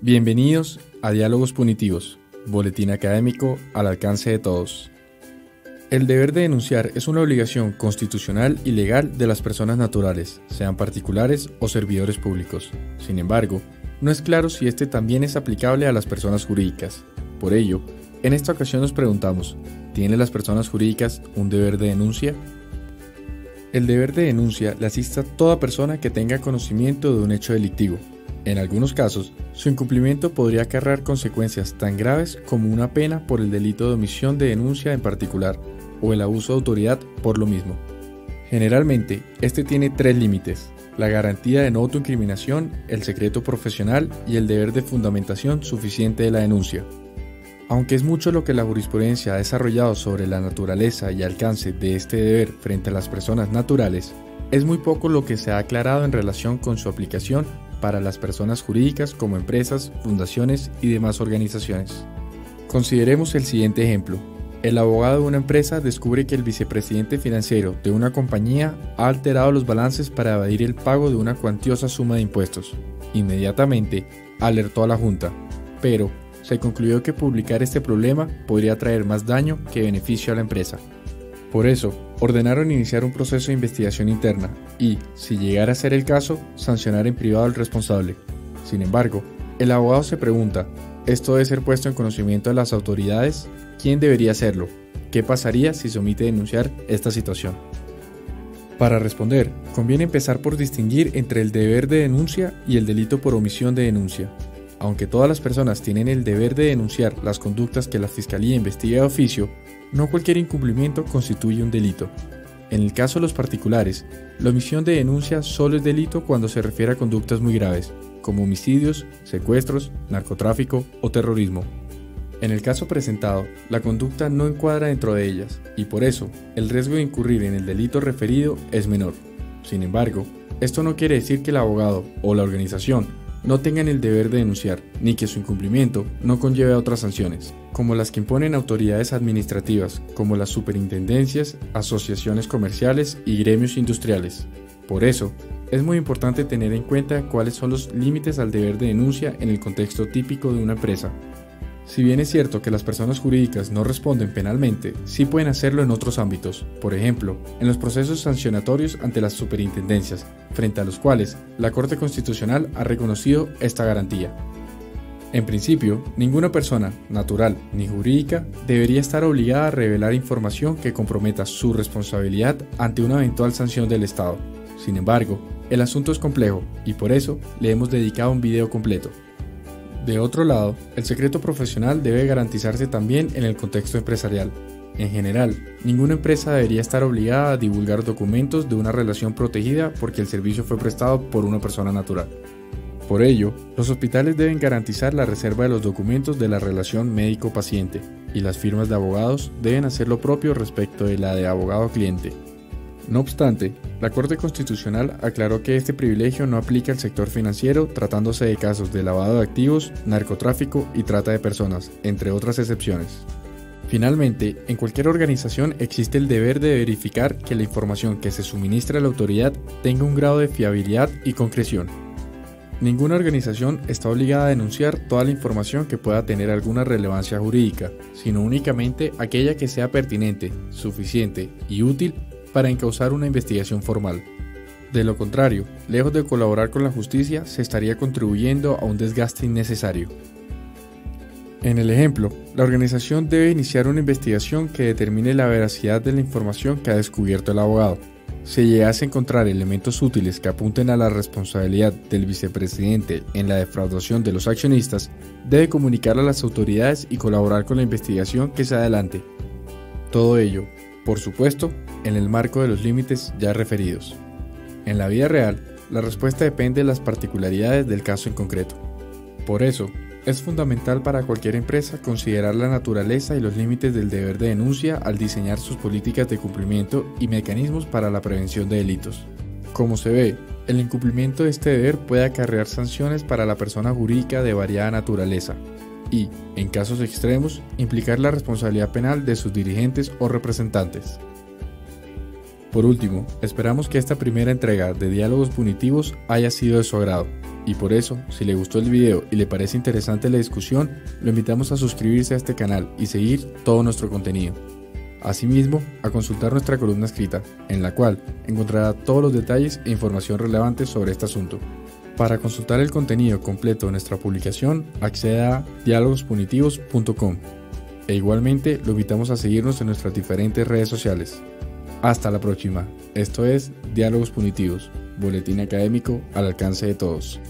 Bienvenidos a Diálogos Punitivos, boletín académico al alcance de todos. El deber de denunciar es una obligación constitucional y legal de las personas naturales, sean particulares o servidores públicos. Sin embargo, no es claro si este también es aplicable a las personas jurídicas. Por ello, en esta ocasión nos preguntamos, ¿tienen las personas jurídicas un deber de denuncia? El deber de denuncia le asiste a toda persona que tenga conocimiento de un hecho delictivo. En algunos casos, su incumplimiento podría acarrear consecuencias tan graves como una pena por el delito de omisión de denuncia en particular o el abuso de autoridad por lo mismo. Generalmente, este tiene tres límites: la garantía de no autoincriminación, el secreto profesional y el deber de fundamentación suficiente de la denuncia. Aunque es mucho lo que la jurisprudencia ha desarrollado sobre la naturaleza y alcance de este deber frente a las personas naturales, es muy poco lo que se ha aclarado en relación con su aplicación para las personas jurídicas como empresas, fundaciones y demás organizaciones. Consideremos el siguiente ejemplo. El abogado de una empresa descubre que el vicepresidente financiero de una compañía ha alterado los balances para evadir el pago de una cuantiosa suma de impuestos. Inmediatamente alertó a la Junta, pero se concluyó que publicar este problema podría traer más daño que beneficio a la empresa. Por eso, ordenaron iniciar un proceso de investigación interna y, si llegara a ser el caso, sancionar en privado al responsable. Sin embargo, el abogado se pregunta, ¿esto debe ser puesto en conocimiento de las autoridades? ¿Quién debería hacerlo? ¿Qué pasaría si se omite denunciar esta situación? Para responder, conviene empezar por distinguir entre el deber de denuncia y el delito por omisión de denuncia. Aunque todas las personas tienen el deber de denunciar las conductas que la Fiscalía investiga de oficio, no cualquier incumplimiento constituye un delito. En el caso de los particulares, la omisión de denuncia solo es delito cuando se refiere a conductas muy graves, como homicidios, secuestros, narcotráfico o terrorismo. En el caso presentado, la conducta no encuadra dentro de ellas, y por eso, el riesgo de incurrir en el delito referido es menor. Sin embargo, esto no quiere decir que el abogado o la organización no tengan el deber de denunciar, ni que su incumplimiento no conlleve a otras sanciones, como las que imponen autoridades administrativas, como las superintendencias, asociaciones comerciales y gremios industriales. Por eso, es muy importante tener en cuenta cuáles son los límites al deber de denuncia en el contexto típico de una empresa. Si bien es cierto que las personas jurídicas no responden penalmente, sí pueden hacerlo en otros ámbitos, por ejemplo, en los procesos sancionatorios ante las superintendencias, frente a los cuales la Corte Constitucional ha reconocido esta garantía. En principio, ninguna persona, natural ni jurídica, debería estar obligada a revelar información que comprometa su responsabilidad ante una eventual sanción del Estado. Sin embargo, el asunto es complejo y por eso le hemos dedicado un video completo. De otro lado, el secreto profesional debe garantizarse también en el contexto empresarial. En general, ninguna empresa debería estar obligada a divulgar documentos de una relación protegida porque el servicio fue prestado por una persona natural. Por ello, los hospitales deben garantizar la reserva de los documentos de la relación médico-paciente, y las firmas de abogados deben hacer lo propio respecto de la de abogado-cliente. No obstante, la Corte Constitucional aclaró que este privilegio no aplica al sector financiero tratándose de casos de lavado de activos, narcotráfico y trata de personas, entre otras excepciones. Finalmente, en cualquier organización existe el deber de verificar que la información que se suministra a la autoridad tenga un grado de fiabilidad y concreción. Ninguna organización está obligada a denunciar toda la información que pueda tener alguna relevancia jurídica, sino únicamente aquella que sea pertinente, suficiente y útil para encauzar una investigación formal. De lo contrario, lejos de colaborar con la justicia, se estaría contribuyendo a un desgaste innecesario. En el ejemplo, la organización debe iniciar una investigación que determine la veracidad de la información que ha descubierto el abogado. Si llegase a encontrar elementos útiles que apunten a la responsabilidad del vicepresidente en la defraudación de los accionistas, debe comunicarla a las autoridades y colaborar con la investigación que se adelante. Todo ello, por supuesto, en el marco de los límites ya referidos. En la vida real, la respuesta depende de las particularidades del caso en concreto. Por eso, es fundamental para cualquier empresa considerar la naturaleza y los límites del deber de denuncia al diseñar sus políticas de cumplimiento y mecanismos para la prevención de delitos. Como se ve, el incumplimiento de este deber puede acarrear sanciones para la persona jurídica de variada naturaleza y, en casos extremos, implicar la responsabilidad penal de sus dirigentes o representantes. Por último, esperamos que esta primera entrega de Diálogos Punitivos haya sido de su agrado. Y por eso, si le gustó el video y le parece interesante la discusión, lo invitamos a suscribirse a este canal y seguir todo nuestro contenido. Asimismo, a consultar nuestra columna escrita, en la cual encontrará todos los detalles e información relevante sobre este asunto. Para consultar el contenido completo de nuestra publicación, acceda a diálogospunitivos.com. E igualmente, lo invitamos a seguirnos en nuestras diferentes redes sociales. Hasta la próxima. Esto es Diálogos Punitivos, boletín académico al alcance de todos.